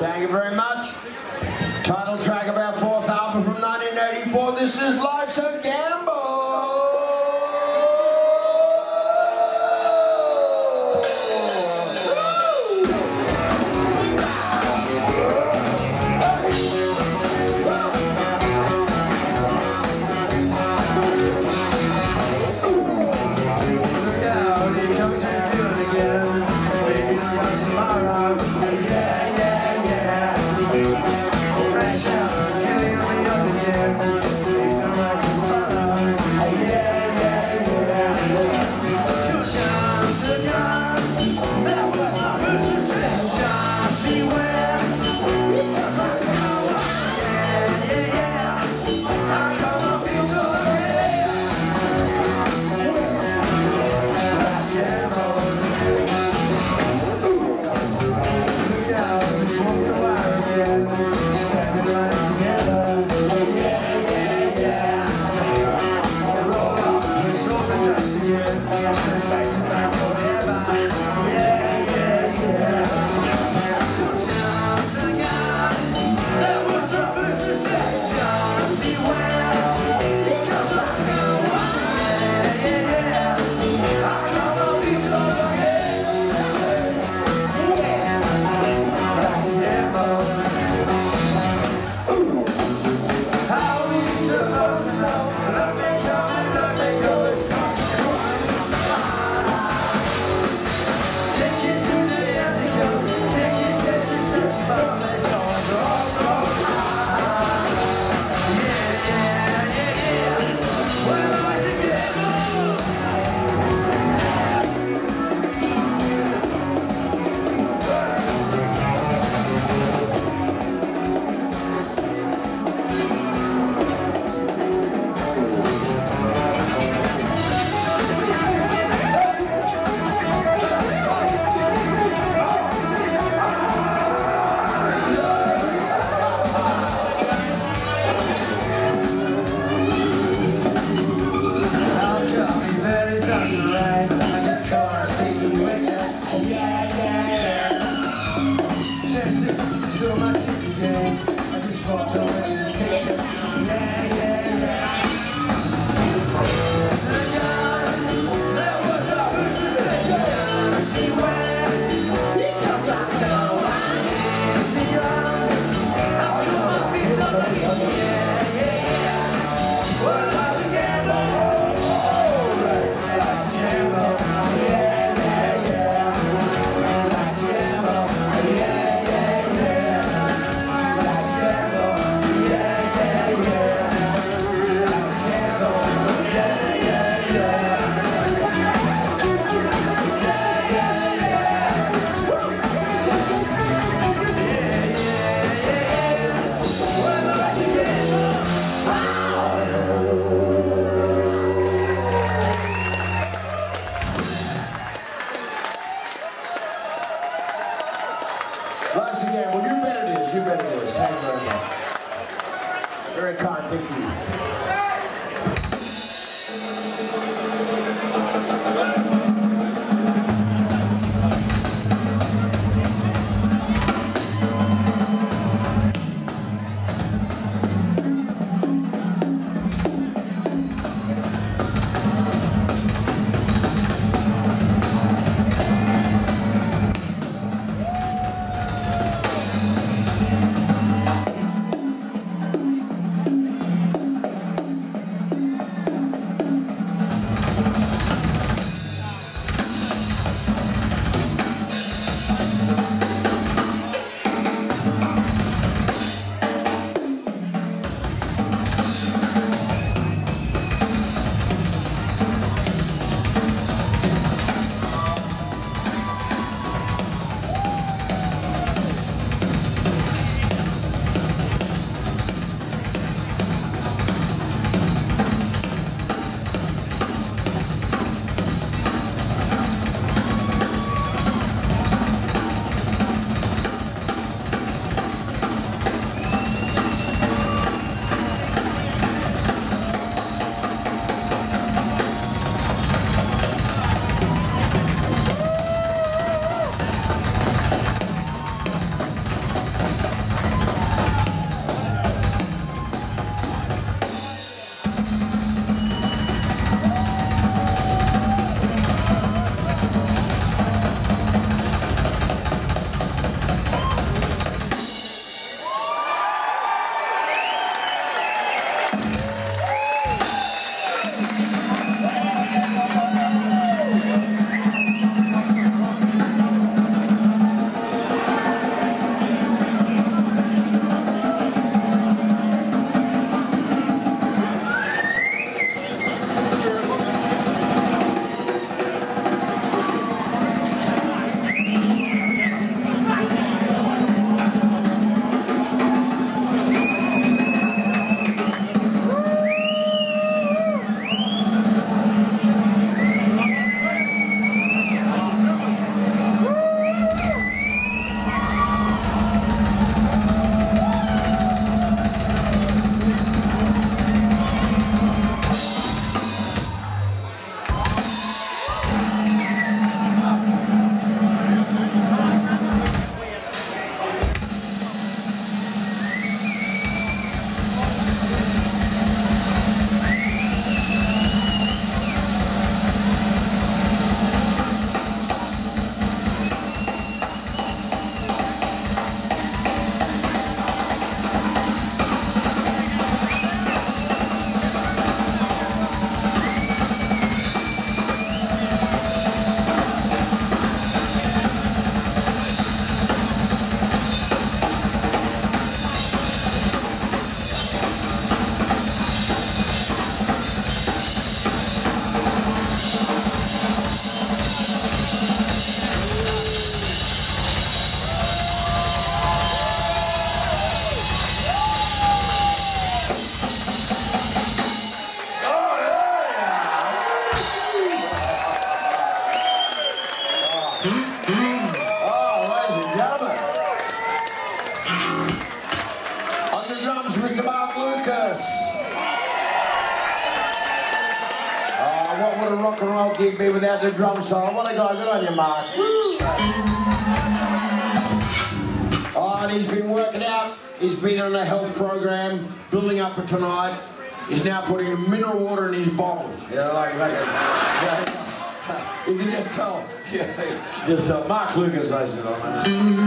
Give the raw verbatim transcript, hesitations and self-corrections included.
Thank you very much. Title track of our fourth album from nineteen eighty-four. This is Life's a Gamble. Life's a Gamble. You bet it is. You bet it is. Thank you very much. Very kind. Thank you. Oh, ladies and gentlemen. On the drums, Mister Mark Lucas. Oh, what would a rock and roll gig be without the drum solo? What a guy, good on you, Mark. Oh, and he's been working out. He's been on a health program, building up for tonight. He's now putting mineral water in his bottle. Yeah, like, like it. You can just tell. Just tell. Mark Lucas, ladies and gentlemen.